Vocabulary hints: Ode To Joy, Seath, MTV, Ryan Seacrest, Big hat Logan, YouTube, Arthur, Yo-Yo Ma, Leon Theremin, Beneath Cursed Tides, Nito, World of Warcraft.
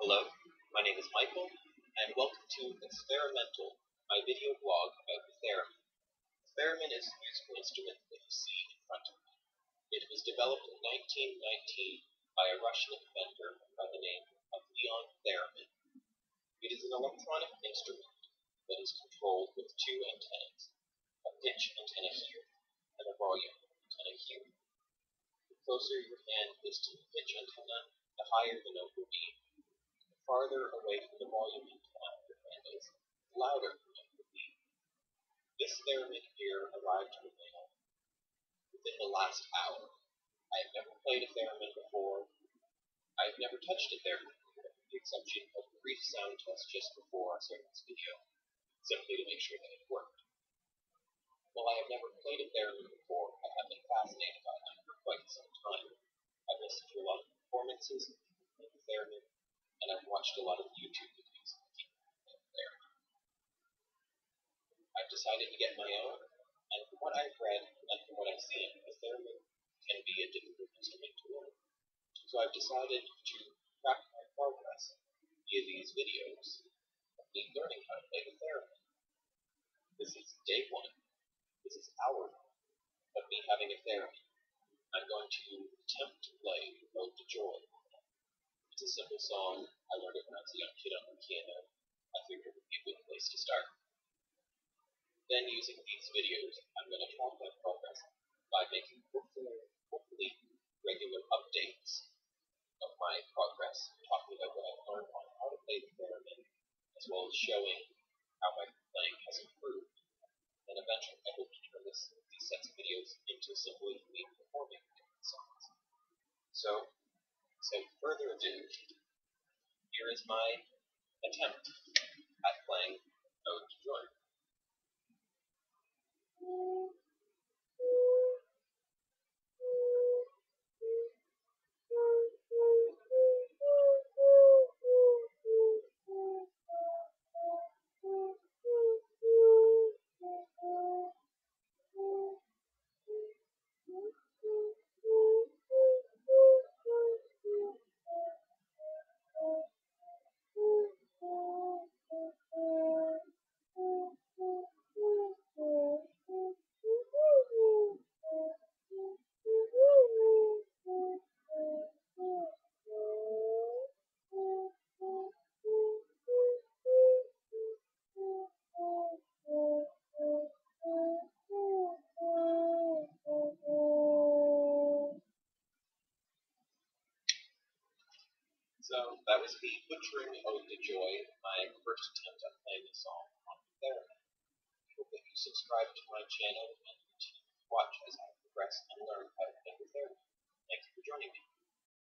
Hello, my name is Michael, and welcome to Experimental, my video blog about the theremin. The theremin is the musical instrument that you see in front of me. It was developed in 1919 by a Russian inventor by the name of Leon Theremin. It is an electronic instrument that is controlled with two antennas, a pitch antenna here and a volume antenna here. The closer your hand is to the pitch antenna, the higher the note will be. The farther away from the volume antenna your hand is, the louder the note will be. This theremin here arrived in Romania within the last hour. I have never played a theremin before. I have never touched a theremin before, with the exception of a brief sound test just before I started this video, simply to make sure that it worked. While I have never played a theremin before, I have been fascinated by them for quite some time. I've listened to a lot of performances of the theremin, and I've watched a lot of YouTube videos of people playing the theremin. I've decided to get my own, and from what I've read and from what I've seen, the theremin can be a difficult instrument to learn. So I've decided to track my progress via these videos of me learning how to play the theremin. This is day one. This is hour one of me having a theremin. I'm going to attempt to play Ode To Joy. It's a simple song. I learned it when I was a young kid on the piano. I figured it would be a good place to start. Then, using these videos, I'm going to track my progress by making hopefully regular updates of my progress, talking about what I've learned on how to play the theremin, as well as showing how my playing has improved. And eventually, I hope to turn these sets of videos into simply me performing different songs. So, without further ado, here is my attempt at playing Ode To Joy. So that was me butchering Ode To Joy, my first attempt at playing a song on the theremin. I hope that you subscribe to my channel and continue to watch as I progress and learn how to play the theremin. Thanks for joining me.